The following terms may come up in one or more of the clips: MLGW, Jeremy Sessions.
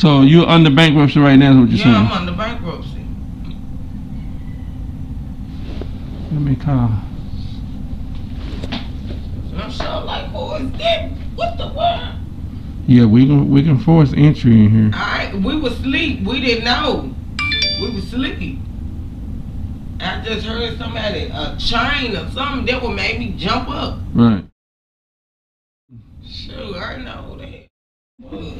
So you're under bankruptcy right now is what you're saying? Yeah, I'm under bankruptcy. Let me call. I'm so like, who is that? What the world? Yeah, we can force entry in here. Alright, we were asleep. We didn't know. We were sleepy. I just heard somebody, a chain or something that would make me jump up. Right. Shoot, I know that. Whoa.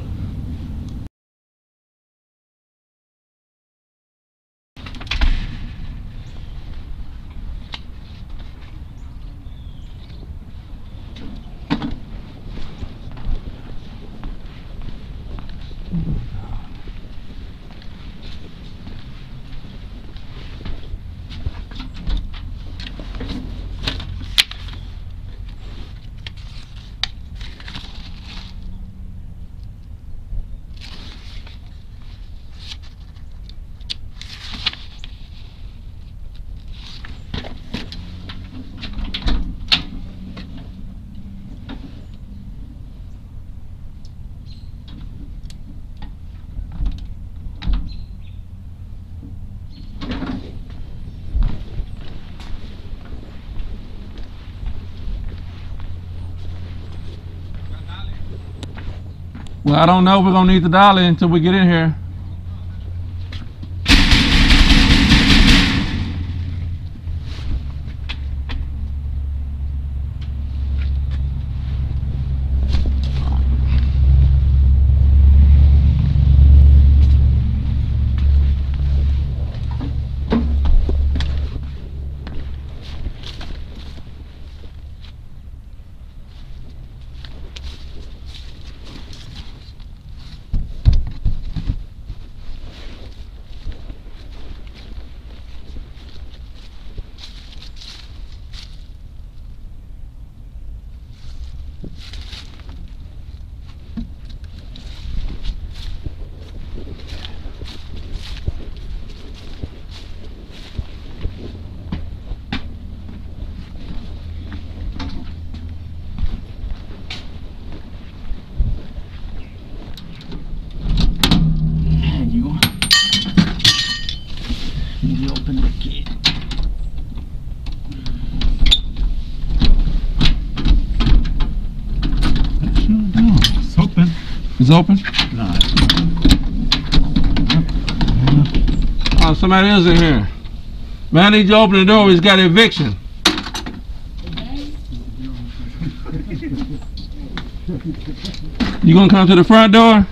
Well, I don't know if we're going to need the dollar until we get in here. Open? No. Oh, somebody is in here. Man, I need you to open the door. He's got eviction. You gonna come to the front door?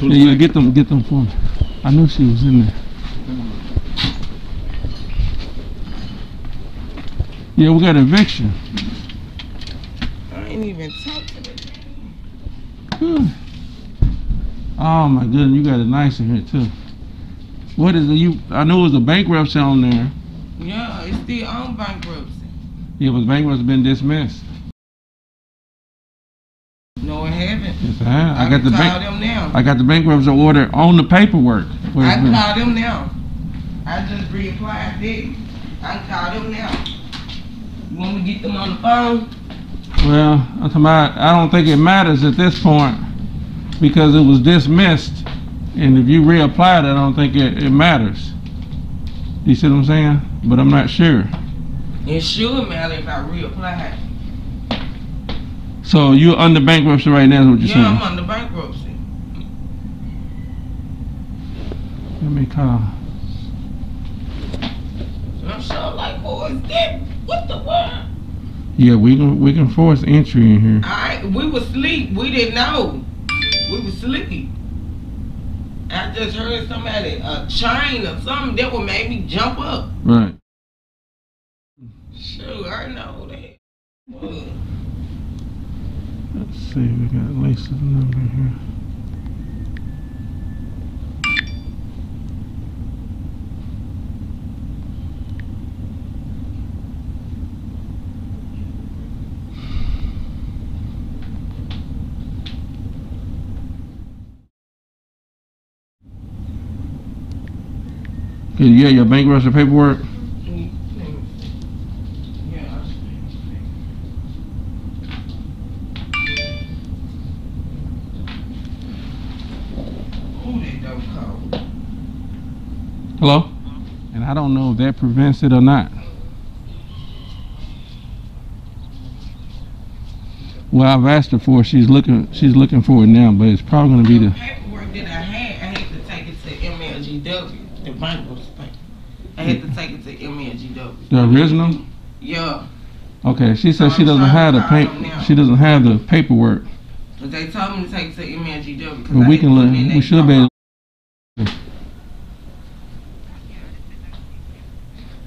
Yeah, yeah, get them for me. I knew she was in there. Yeah, we got eviction. Oh my goodness, you got it nice in here too. What is it? You? I know it was a bankruptcy on there. Yeah, it's still on bankruptcy. Yeah, but bankruptcy been dismissed. No, it haven't. Yes, I have. I got the them now. I got the bankruptcy order on the paperwork. I can call them now. I just reapplied it. I can call them now. You want me to get them on the phone? Well, I'm talking about, I don't think it matters at this point, because it was dismissed, and if you reapply it, I don't think it matters. You see what I'm saying? But I'm not sure. It should matter if I reapply it. So you're under bankruptcy right now is what you're saying? Yeah, I'm under bankruptcy. Let me call. I'm so like, who is that? What the world? Yeah, we can force entry in here. Alright, we were asleep. We didn't know. We were sleepy. I just heard somebody, a chain or something that would make me jump up. Right. Shoot, I know that. Whoa. Let's see, we got Lisa's number here. Yeah, your bankruptcy paperwork. know how. Hello? And I don't know if that prevents it or not. Well, I've asked her for it. She's looking for it now, but it's probably going to be the paperwork that I had to take it to MLGW. The Bible thing. I had to take it to MLGW. The original? Yeah. Okay. She said so she doesn't have the paperwork. But they told me to take it to MLGW. But we can look. We should be.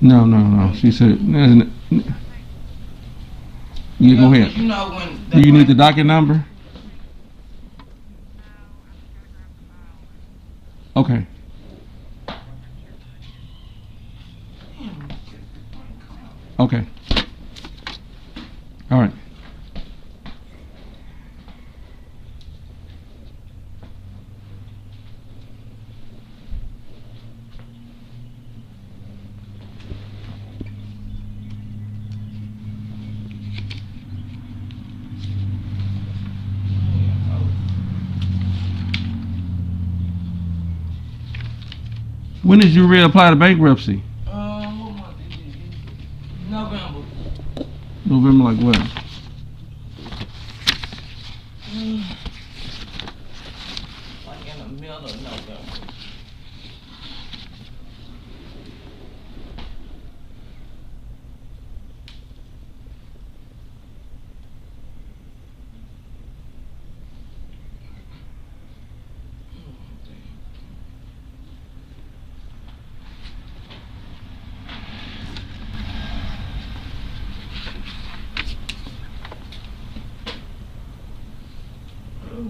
No. She said. You go ahead. You know, do you need the docket number? Okay. Okay. All right. When did you reapply to bankruptcy? What month is it? November. November like what? Like in the middle of November.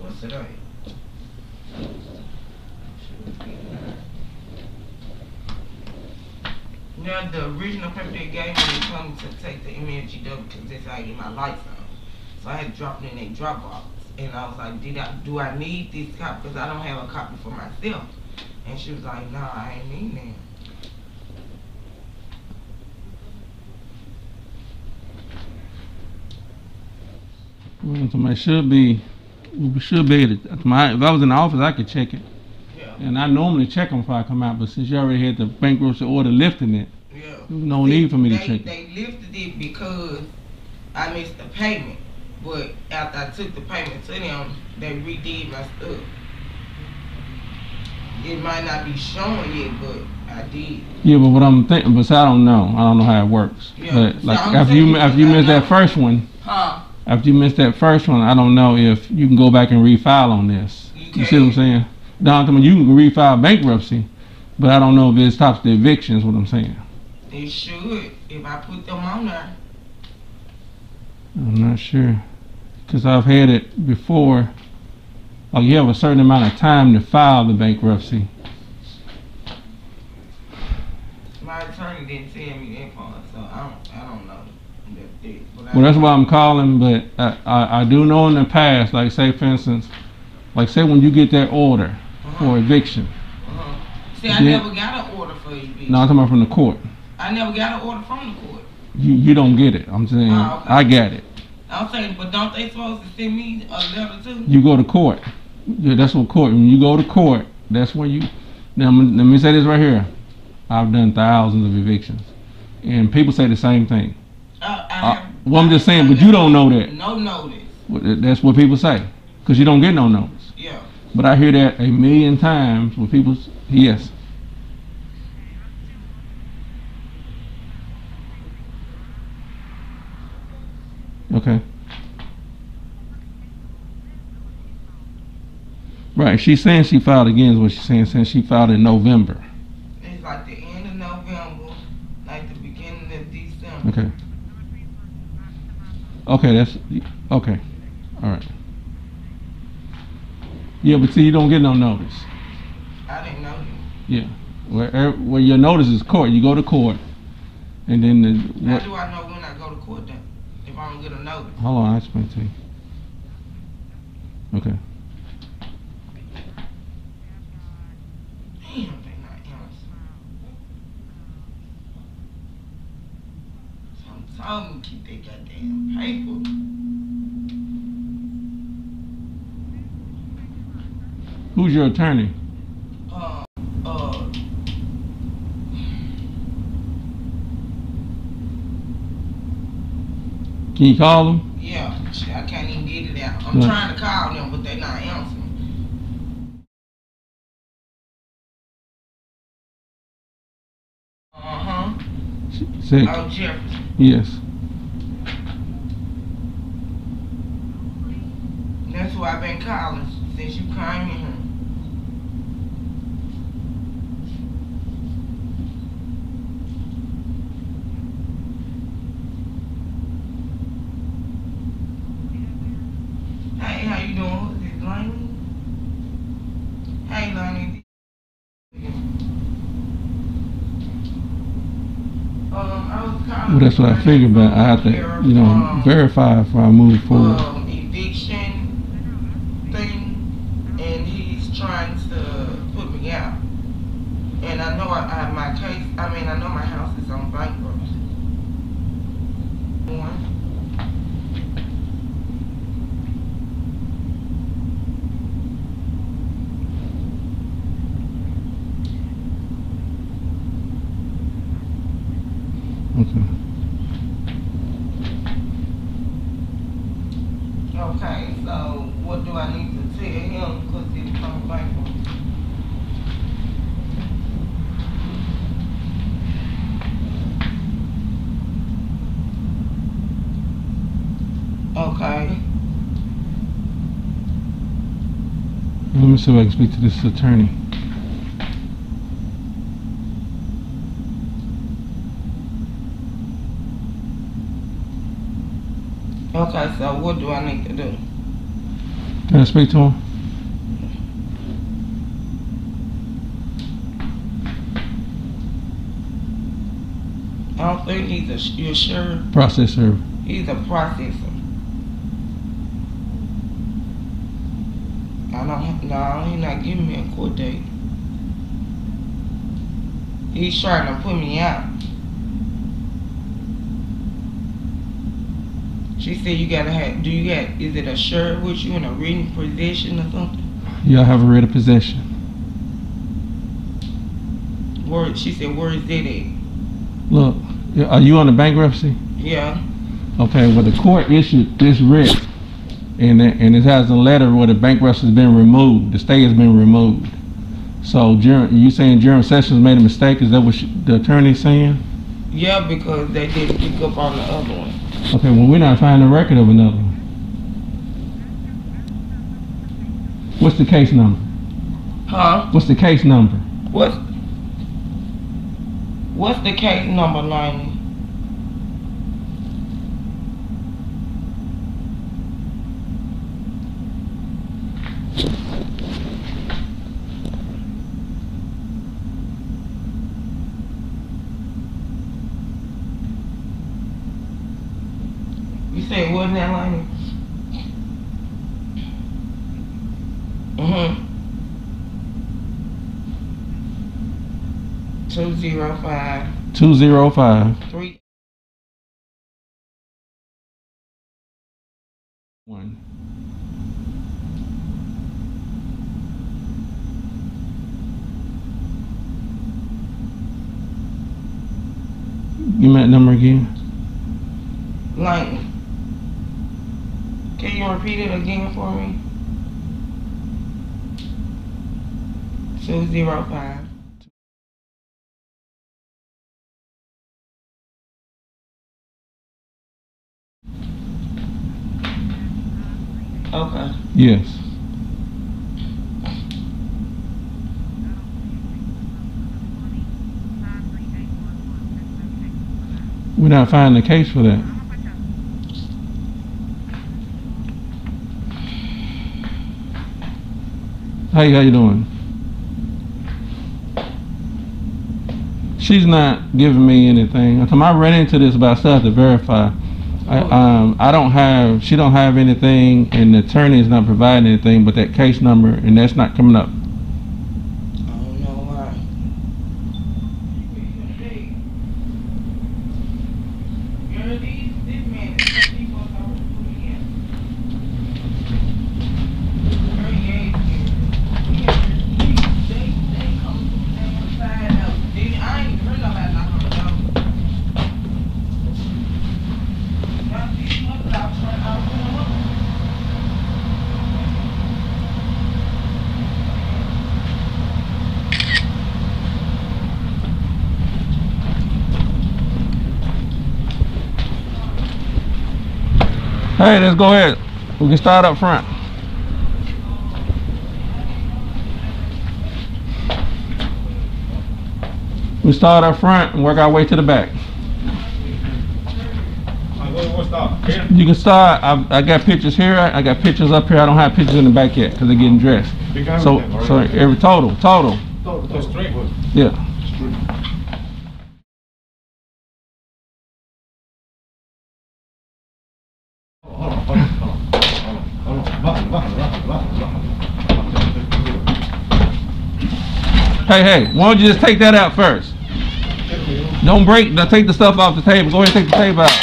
What's today? Now the original paper they gave me told me to take the MLGW because that's how I get my lights on. So I had to drop it in that Dropbox, and I was like, do I need this copy? Because I don't have a copy for myself. And she was like, no, I ain't need that. Well, somebody should be. We should be able to, if I was in the office, I could check it. Yeah. And I normally check them before I come out, but since you already had the bankruptcy order lifting it, yeah. No need for me to check it. They lifted it because I missed the payment, but after I took the payment to them, they redid my stuff. It might not be showing yet, but I did. Yeah, but what I'm thinking, but I don't know. I don't know how it works. Yeah. But like, so if you missed that first one, huh? After you miss that first one, I don't know if you can go back and refile on this. You see what I'm saying? Don, I mean, you can refile bankruptcy, but I don't know if it stops the eviction is what I'm saying. It should, if I put them on there. I'm not sure. Because I've had it before. Like you have a certain amount of time to file the bankruptcy. My attorney didn't tell me that part, so I don't know. Well, that's why I'm calling, but I do know in the past, like say for instance, like say when you get that order for eviction. See, I never got an order for eviction. No, I'm talking about from the court. I never got an order from the court. You don't get it. I'm saying okay. I got it. I'm saying, but don't they supposed to send me a letter too? You go to court. Yeah, that's what court. When you go to court, that's where you. Now let me say this right here. I've done thousands of evictions, and people say the same thing. Well, I'm just saying, but you don't know that. No notice. Well, that's what people say, because you don't get no notice. Yeah. But I hear that a million times when people, yes. Okay. Right, she's saying she filed again is what she's saying, since she filed in November. It's like the end of November, like the beginning of December. Okay. Okay, that's okay. All right. Yeah, but see, you don't get no notice. I didn't know you. Yeah, where your notice is court. You go to court, and then the. How do I know when I go to court then? If I don't get a notice. Hold on, I'll explain to you. Okay. Damn, they not answering. So I'm telling you, keep that goddamn. Paper. Who's your attorney? Can you call them? Yeah, I can't even get it out. I'm trying to call them, but they're not answering. Oh, Jefferson. Yes. That's who I've been calling since you came in here. Hey, how you doing? Is it Lonnie? Hey, Lonnie. Well, that's what I figured, but I have to, you know, verify before I move forward. Eviction thing, and he's trying to put me out. And I know I have my case. I mean, I know my house is on bankruptcy. Okay, so what do I need to tell him because he was on bankruptcy? Okay. Let me see if I can speak to this attorney. Okay, so what do I need to do? Can I speak to him? I don't think he's a sure process server. He's a processor. I don't know, he's not giving me a court date. He's trying to put me out. She said you gotta have, do you got, is it assured with you in a written possession or something? Yeah, I have a writ of possession. Where, she said, where is that at? Look, are you on the bankruptcy? Yeah. Okay, well the court issued this writ and it has a letter where the bankruptcy has been removed, the stay has been removed. So you saying Jeremy Sessions made a mistake, is that what the attorney's saying? Yeah, because they didn't pick up on the other one. Okay, well we're not finding a record of another one. What's the case number? Huh? What's the case number? What's the case number, Lonnie? Say what in that line? Mm-hmm. 205. 205. 3-1. Give me that number again. Lightning. Can you repeat it again for me? 205. Okay. Yes. We're not finding a case for that. Hey, how you doing? She's not giving me anything. I ran into this, but I still have to verify. I don't have, she don't have anything, and the attorney is not providing anything but that case number, and that's not coming up. I don't know why. Hey, let's go ahead. We can start up front. We start up front and work our way to the back. You can start. I got pictures here. I got pictures up here. I don't have pictures in the back yet because they're getting dressed. So every total. Yeah. Hey, why don't you just take that out first? Don't break. Now take the stuff off the table. Go ahead and take the table out.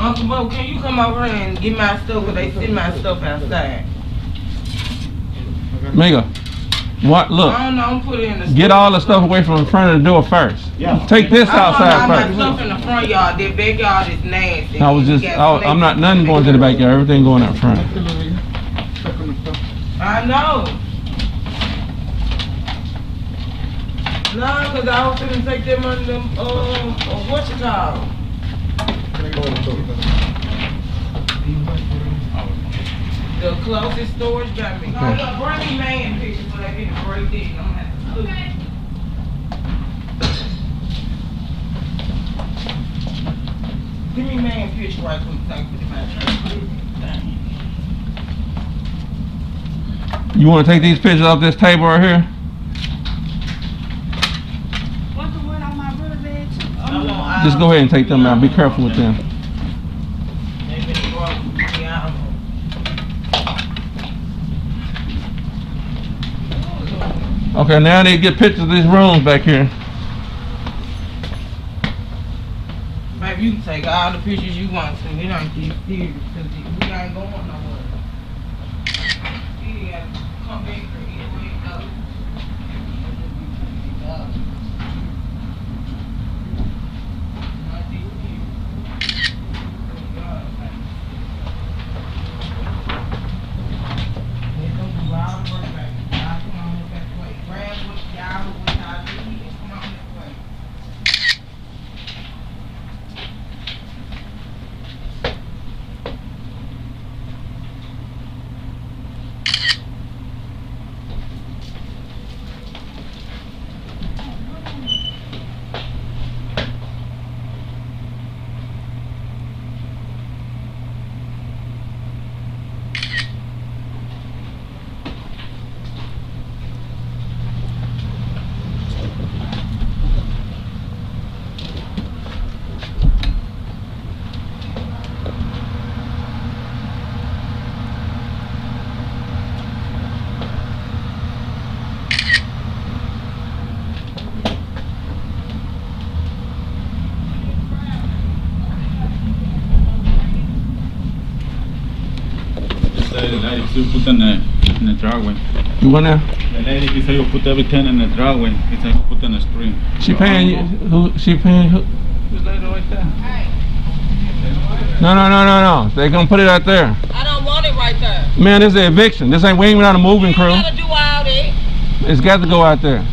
Uncle Bo, can you come over and get my stuff where they send my stuff outside? Mega, what? Look. I don't know. I'm putting in the get all the stuff away from in front of the door first. Yeah. Take this outside first. I'm not stuff in the front yard. The backyard is nasty. I'm not nothing going to the backyard. Everything going out front. I know. No, because I was going to take them under them, what you call? The closest storage by me. Okay. Oh, look, bring me man pictures so they can break these. I'm going to have to look. Okay. Give me man pictures right from the tank for the mattress. You want to take these pictures off this table right here? What's the word on my riverbed? Just go ahead and take them out. Be careful with them. Okay, now they get pictures of these rooms back here. Babe, you can take all the pictures you want to. We don't get serious because we ain't going nowhere. Put in the driveway. You want to? The lady, she said you put everything in the driveway. He said you put in the stream. She paying you? Who? She paying who? This lady right there. Hey. No. They gonna put it out there. I don't want it right there. Man, this is an eviction. This ain't. We ain't even on a moving crew. Gotta do all this. It's got to go out there.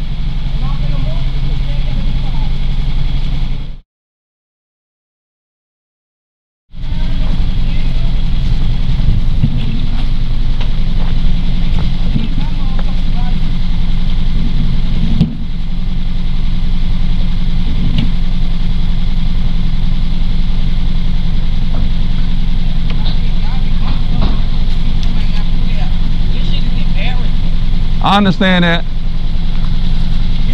I understand that.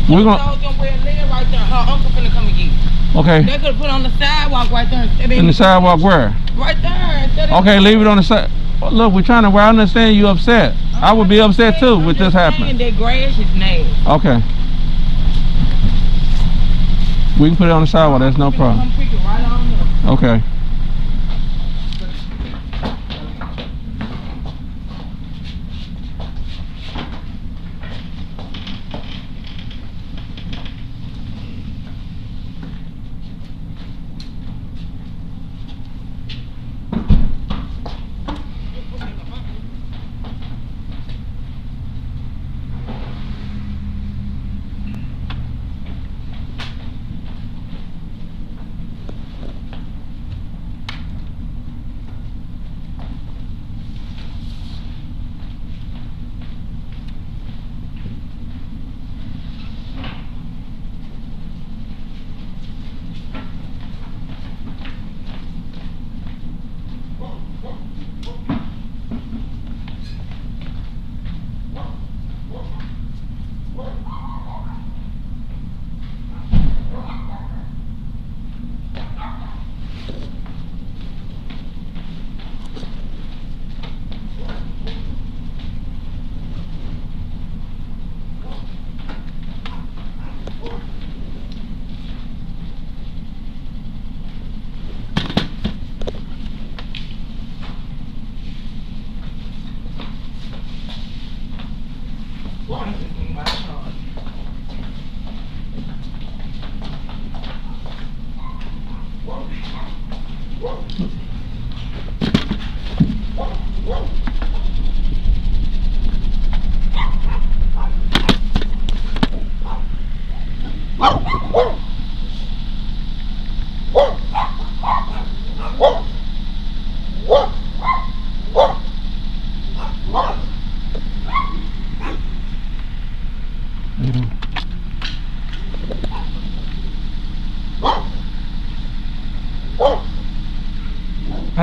We're gonna told them where it live right there. Her uncle finna come and get you. Okay. They could have put it on the sidewalk right there. In the sidewalk where? Right there. Okay, leave it on the side. Look, we're trying to. I understand you upset. I would be upset too with this happening. That grass is nasty. Okay. We can put it on the sidewalk. That's no problem. Okay.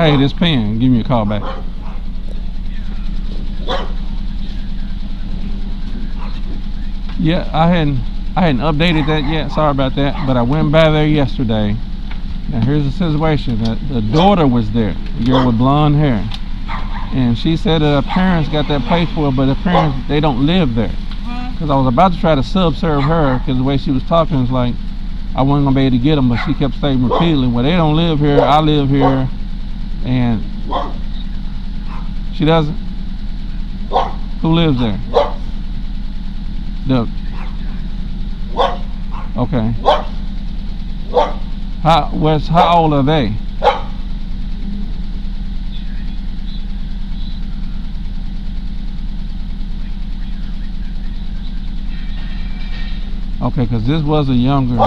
pay this pen. Give me a call back. Yeah, I hadn't updated that yet. Sorry about that. But I went by there yesterday. Now here's the situation. The daughter was there, the girl with blonde hair, and she said that her parents got that place for her, but her parents, they don't live there. Because I was about to try to sub-serve her, because the way she was talking was like, I wasn't going to be able to get them, but she kept saying repeatedly, well, they don't live here, I live here. And she doesn't. Who lives there? The. Okay. How old are they? Okay, because this was a younger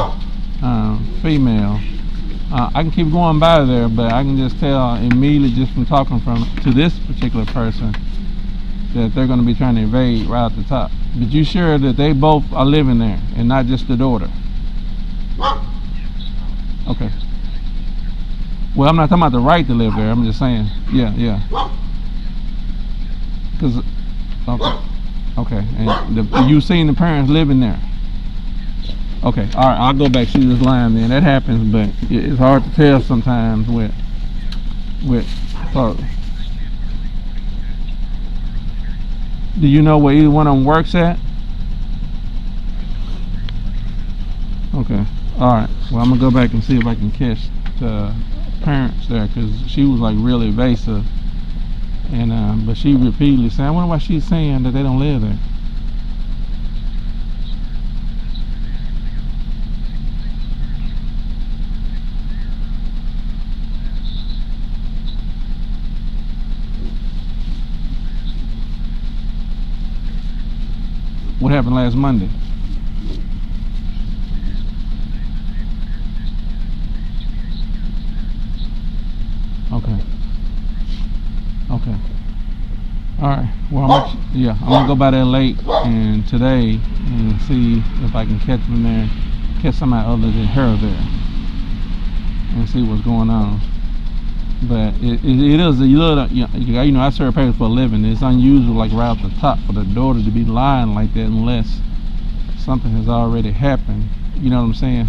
female. I can keep going by there, but I can just tell immediately just from talking to this particular person that they're going to be trying to invade right at the top. But you sure that they both are living there and not just the daughter? Okay. Well, I'm not talking about the right to live there. I'm just saying, yeah. Because, okay. And you've seen the parents living there. Okay, all right, I'll go back to this line then. That happens, but it's hard to tell sometimes with folks. Do you know where either one of them works at? Okay, all right. Well, I'm gonna go back and see if I can catch the parents there, because she was like really evasive, and but she repeatedly said, I wonder why she's saying that they don't live there. What happened last Monday? Okay. All right. Well, I'm gonna go by there late and today and see if I can catch them there, catch somebody other than her there, and see what's going on. But it is a little, you know, I serve papers for a living. It's unusual, like right off the top, for the daughter to be lying like that unless something has already happened. You know what I'm saying?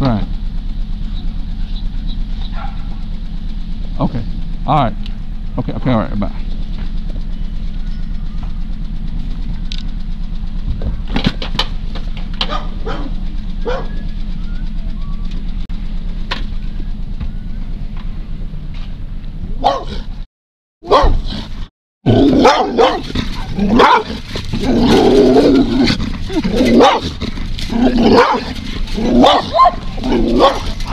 Right. Okay. All right. Okay. All right. Bye. Look!